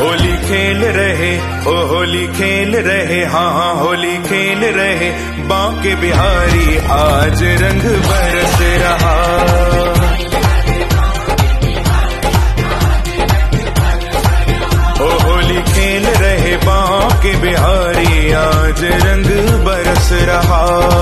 होली खेल रहे, ओ होली खेल रहे, हाँ होली खेल रहे। बांके बिहारी आज रंग बरस रहा, ओ होली खेल रहे, बांके बिहारी आज रंग बरस रहा।